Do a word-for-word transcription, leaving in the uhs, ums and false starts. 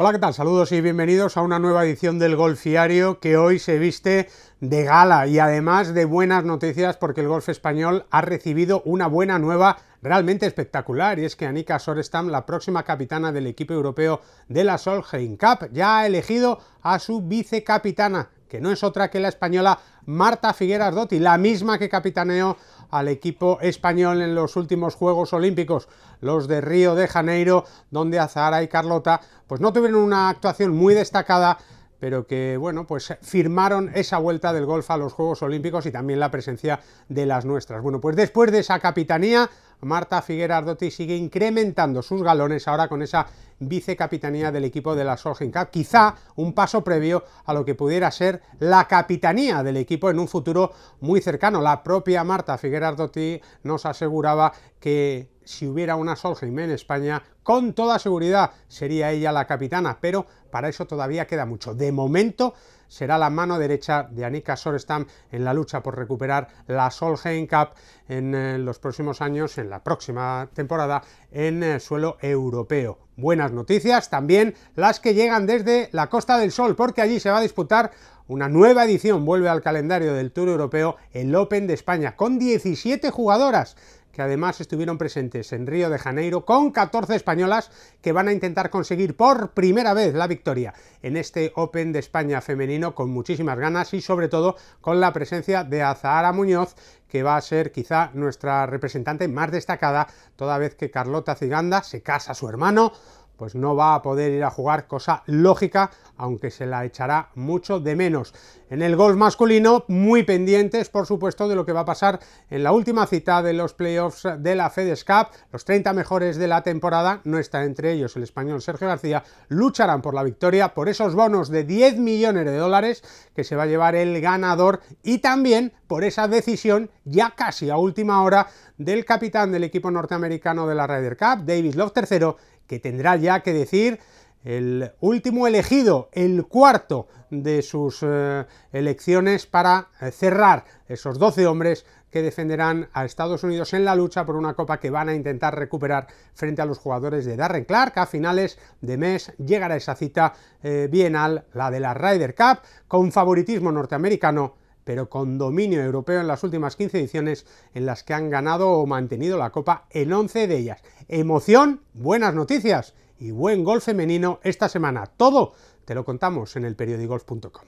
Hola, ¿qué tal? Saludos y bienvenidos a una nueva edición del Golfiario, que hoy se viste de gala y además de buenas noticias, porque el golf español ha recibido una buena nueva realmente espectacular, y es que Anika Sorenstam, la próxima capitana del equipo europeo de la Solheim Cup, ya ha elegido a su vicecapitana, que no es otra que la española Marta Figueras Dotti, la misma que capitaneó al equipo español en los últimos Juegos Olímpicos, los de Río de Janeiro, donde Azahara y Carlota pues no tuvieron una actuación muy destacada, pero que, bueno, pues firmaron esa vuelta del golf a los Juegos Olímpicos y también la presencia de las nuestras. Bueno, pues después de esa capitanía, Marta Figueras Dotti sigue incrementando sus galones ahora con esa vicecapitanía del equipo de la Solheim Cup, quizá un paso previo a lo que pudiera ser la capitanía del equipo en un futuro muy cercano. La propia Marta Figueras Dotti nos aseguraba que si hubiera una Solheim en España, con toda seguridad sería ella la capitana, pero para eso todavía queda mucho. De momento será la mano derecha de Anika Sorenstam en la lucha por recuperar la Solheim Cup en eh, los próximos años, en la próxima temporada, en eh, suelo europeo. Buenas noticias también las que llegan desde la Costa del Sol, porque allí se va a disputar una nueva edición, vuelve al calendario del Tour Europeo, el Open de España, con diecisiete jugadoras, que además estuvieron presentes en Río de Janeiro, con catorce españolas que van a intentar conseguir por primera vez la victoria en este Open de España femenino, con muchísimas ganas y sobre todo con la presencia de Azahara Muñoz, que va a ser quizá nuestra representante más destacada, toda vez que Carlota Ciganda se casa a su hermano, pues no va a poder ir a jugar, cosa lógica, aunque se la echará mucho de menos. En el golf masculino, muy pendientes, por supuesto, de lo que va a pasar en la última cita de los playoffs de la FedEx Cup. Los treinta mejores de la temporada, no está entre ellos el español Sergio García, lucharán por la victoria, por esos bonos de diez millones de dólares que se va a llevar el ganador, y también por esa decisión ya casi a última hora del capitán del equipo norteamericano de la Ryder Cup, Davis Love tercero, que tendrá ya que decir el último elegido, el cuarto de sus eh, elecciones para eh, cerrar esos doce hombres que defenderán a Estados Unidos en la lucha por una copa que van a intentar recuperar frente a los jugadores de Darren Clark. A finales de mes llegará esa cita eh, bienal, la de la Ryder Cup, con favoritismo norteamericano, pero con dominio europeo en las últimas quince ediciones, en las que han ganado o mantenido la copa en once de ellas. Emoción, buenas noticias y buen golf femenino esta semana. Todo te lo contamos en el elperiodigolf punto com.